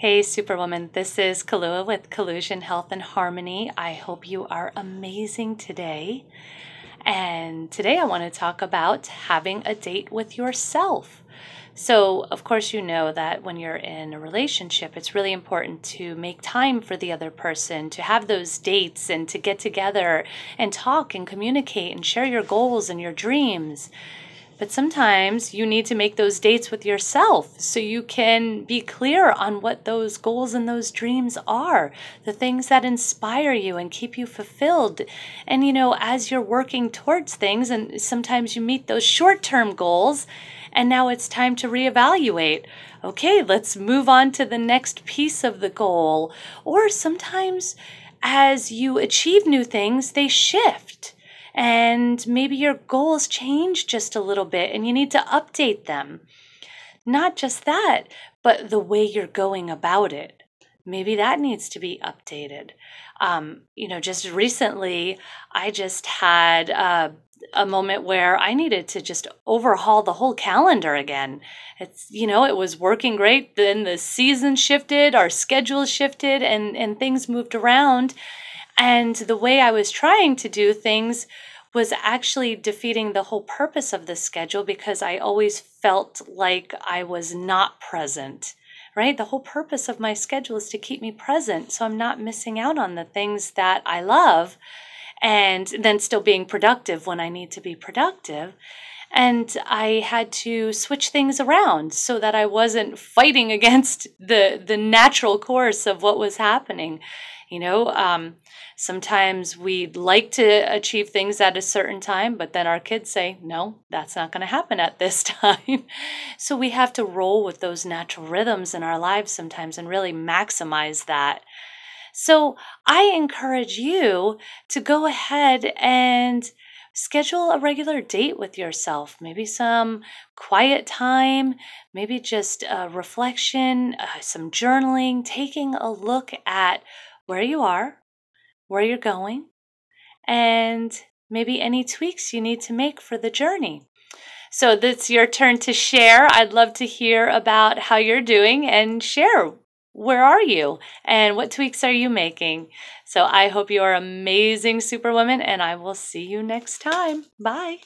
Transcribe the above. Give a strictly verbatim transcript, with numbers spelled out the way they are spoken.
Hey Superwoman, this is Kalua with Collusion Health and Harmony. I hope you are amazing today. And today I want to talk about having a date with yourself. So, of course, you know that when you're in a relationship, it's really important to make time for the other person, to have those dates and to get together and talk and communicate and share your goals and your dreams. But sometimes you need to make those dates with yourself so you can be clear on what those goals and those dreams are, the things that inspire you and keep you fulfilled. And, you know, as you're working towards things, and sometimes you meet those short-term goals, and now it's time to reevaluate. Okay, let's move on to the next piece of the goal. Or sometimes as you achieve new things, they shift. And maybe your goals change just a little bit and you need to update them. Not just that, but the way you're going about it. Maybe that needs to be updated. Um, you know, just recently, I just had uh, a moment where I needed to just overhaul the whole calendar again. It's, you know, it was working great. Then the season shifted, our schedule shifted, and, and things moved around. And the way I was trying to do things was actually defeating the whole purpose of the schedule because I always felt like I was not present, right? The whole purpose of my schedule is to keep me present so I'm not missing out on the things that I love and then still being productive when I need to be productive. And I had to switch things around so that I wasn't fighting against the, the natural course of what was happening. You know, um, sometimes we'd like to achieve things at a certain time, but then our kids say, no, that's not going to happen at this time. So we have to roll with those natural rhythms in our lives sometimes and really maximize that. So I encourage you to go ahead and schedule a regular date with yourself, maybe some quiet time, maybe just a reflection, uh, some journaling, taking a look at where you are, where you're going, and maybe any tweaks you need to make for the journey. So it's your turn to share. I'd love to hear about how you're doing and share. Where are you and what tweaks are you making? So I hope you are amazing, Superwoman, and I will see you next time. Bye.